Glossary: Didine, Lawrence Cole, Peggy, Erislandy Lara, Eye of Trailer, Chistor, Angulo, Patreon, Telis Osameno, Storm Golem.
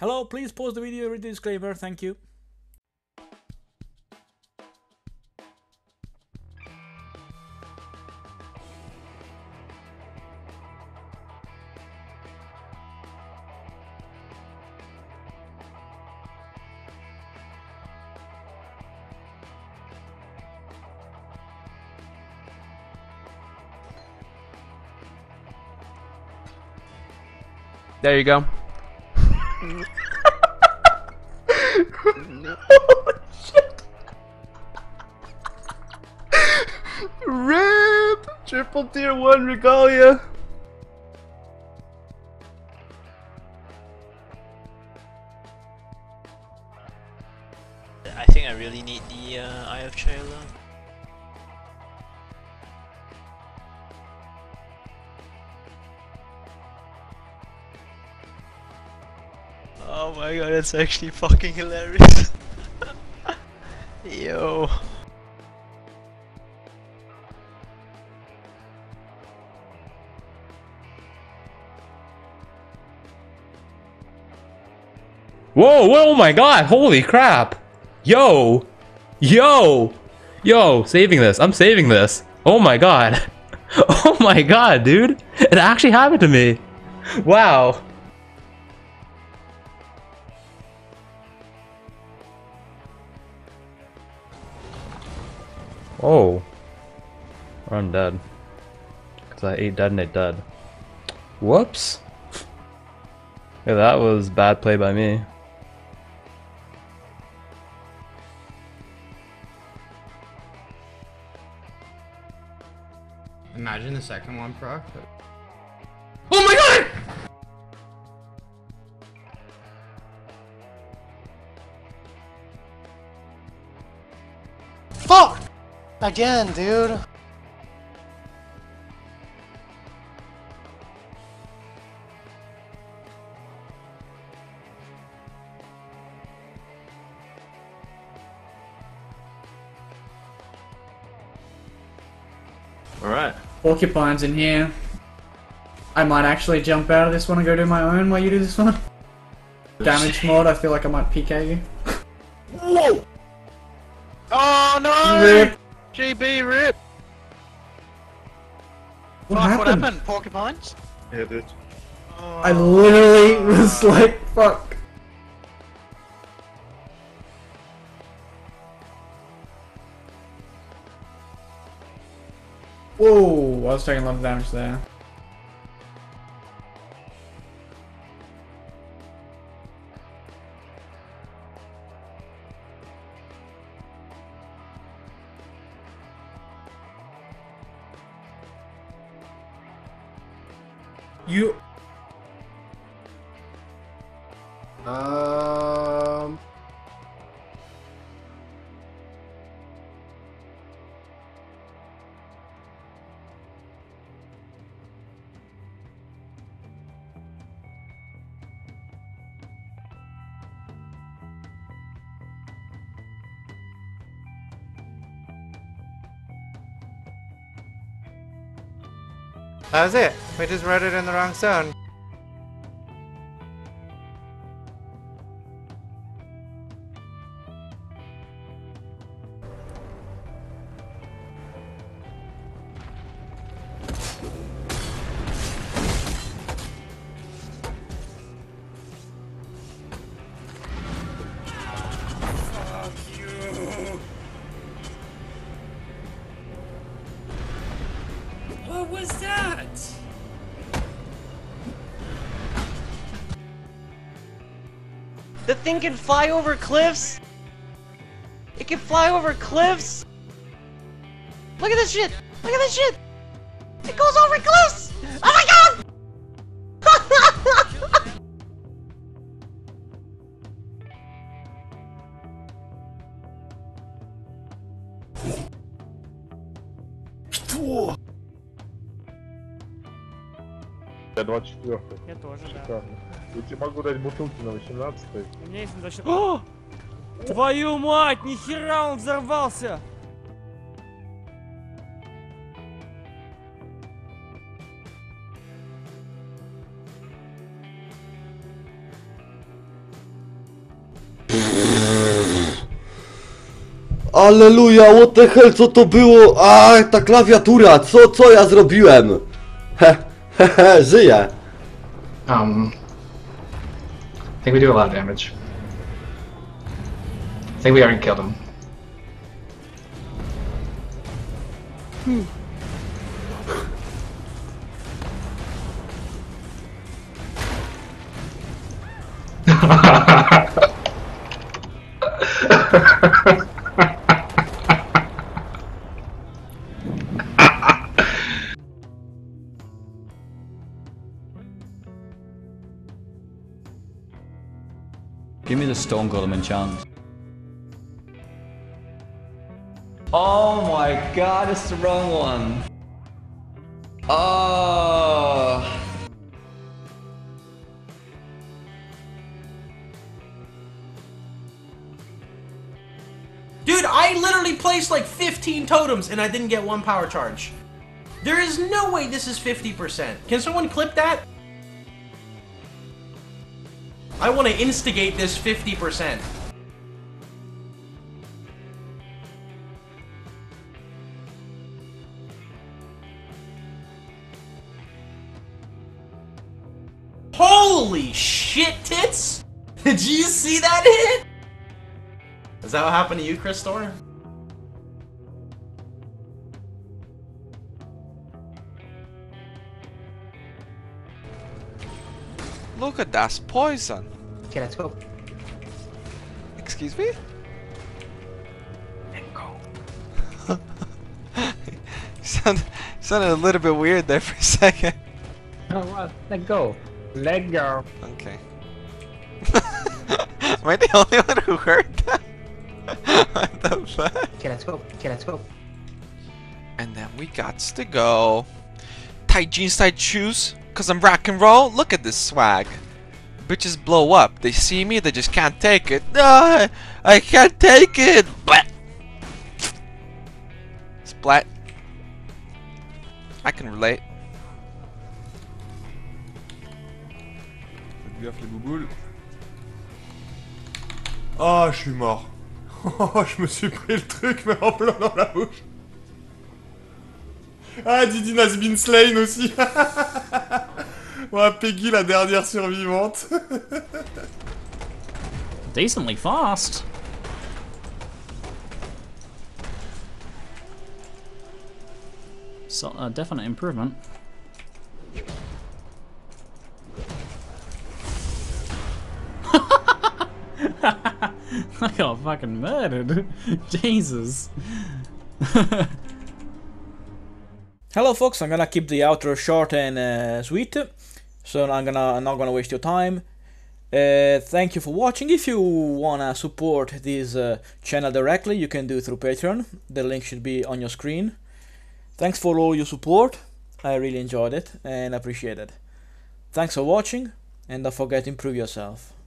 Hello, please pause the video, read the disclaimer, thank you. There you go. Holy shit. RIP! Triple tier 1 regalia. I think I really need the Eye of Trailer. Oh my god, that's actually fucking hilarious. Yo. Whoa, oh my god, holy crap. Yo. Yo. Yo, saving this. I'm saving this. Oh my god. Oh my god, dude. It actually happened to me. Wow. Oh, or I'm dead, because I ate dead and ate dead. Whoops. Yeah, that was bad play by me. Imagine the second one, Proc. Oh my god! Fuck! Again, dude. All right. Porcupine's in here. I might actually jump out of this one and go do my own while you do this one. Damage mod. I feel like I might PK you. Whoa! Oh no! Rip. GB RIP! What happened? Porcupines? Yeah, dude. Oh. I literally was like, fuck. Whoa, I was taking a lot of damage there. You... That was it. We just wrote it in the wrong zone. What was that? The thing can fly over cliffs. It can fly over cliffs. Look at this shit. Look at this shit. It goes over cliffs. Oh my god. Whoa. Я 24. Я тоже, да. Я тебе могу дать бутылки на 18-й. У меня есть на 24-й. Твою мать, нихера он взорвался! Aleluja, what the hell, co to było? A ta klawiatura, co ja zrobiłem? He, żyję. I think we do a lot of damage. I think we already killed him. Give me the Storm Golem enchant. Oh my god, it's the wrong one. Oh. Dude, I literally placed like 15 totems and I didn't get one power charge. There is no way this is 50%. Can someone clip that? I want to instigate this 50%. Holy shit, tits! Did you see that hit? Is that what happened to you, Chistor? Look at that's poison. Okay, let's go. Excuse me? Let go. Sounded a little bit weird there for a second. Oh, what? Let go. Let go. Okay. Am I the only one who heard that? What the fuck? Okay, let's go. Okay, let's go. And then we gots to go. Tight jeans, tight shoes. Cause I'm rock and roll. Look at this swag. Bitches blow up. They see me. They just can't take it. Ah, I can't take it. Blat. Splat. I can relate. Faites gaffe les bouboules. Ah, je suis mort. Oh, je me suis pris le truc mais en plein dans la bouche. Ah, Didine has been slain aussi. Well, Peggy, la dernière survivante. Decently fast. So, a definite improvement. I got fucking murdered. Jesus. Hello, folks. I'm gonna keep the outro short and sweet. So I'm not gonna waste your time. Thank you for watching. If you wanna support this channel directly, you can do it through Patreon. The link should be on your screen. Thanks for all your support. I really enjoyed it and appreciate it. Thanks for watching, and don't forget to improve yourself.